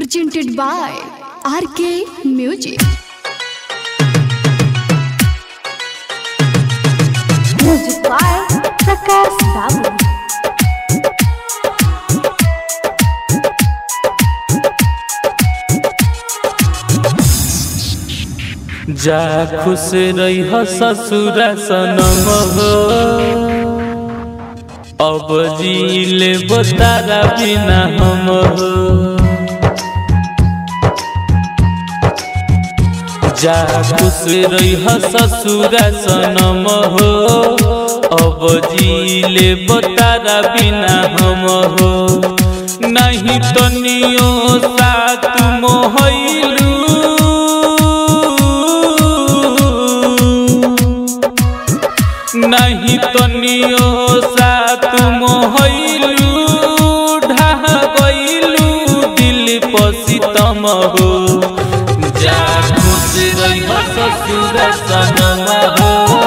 presented by RK Music. Music by Sakasab. जा खुश रही ससुर सनम हो, अब जी ले बतारा बिना हम हो। जा खुश रही ससुर सनम हो, अब जी ले बतारा बिना हम हो। नहीं तो नियो साथ मोहलू, नहीं तो नियो साथ मोहलू। ढह गइलू दिल पसितम हो, जा खुश रही ससुर सनम हो,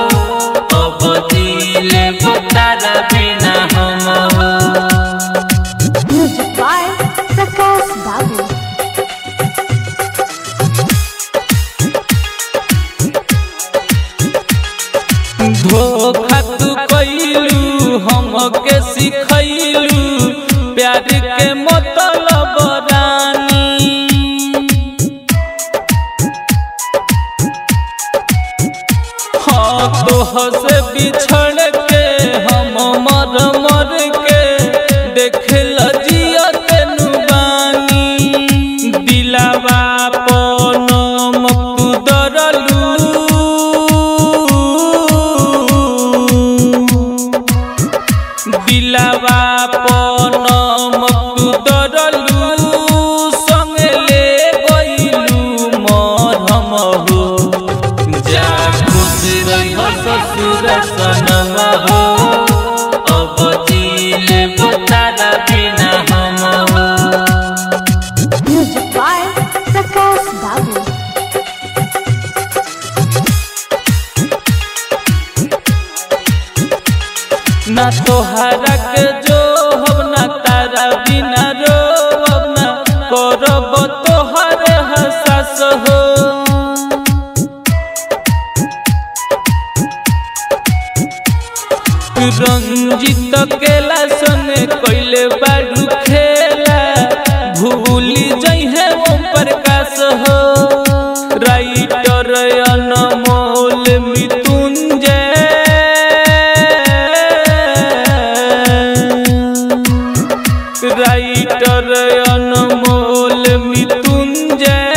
अब दिल बतारा बिना हम हो। धोखा तू कइलू हमके सिखइलू प्यार के मतलब रानी। हाँ तोह से बिछड़ के हम मर मर के देखल जिया तेनु बानी। दिलावा पनम तू दरलू, दिलावा पनम तू दरलू। संग ले गइलू मरहम हो, जा खुश रही ससुर सनम हो, अब दिल बतारा बिना हम हो। म्यूजिक बाय सकासब। ना तोहरा के जो हम ना तारा बिना रो, अब ना करब तोहरे हसास हो। रंजित केला सने कइले बारू खेला, भूली जइहे ओम प्रकाश हो। Writer Anmol Mrityunjay, writer Anmol Mrityunjay.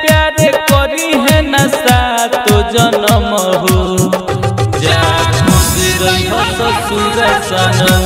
प्यार करी है ना सातो जन्म हो, जा खुश रही ससुर सनम।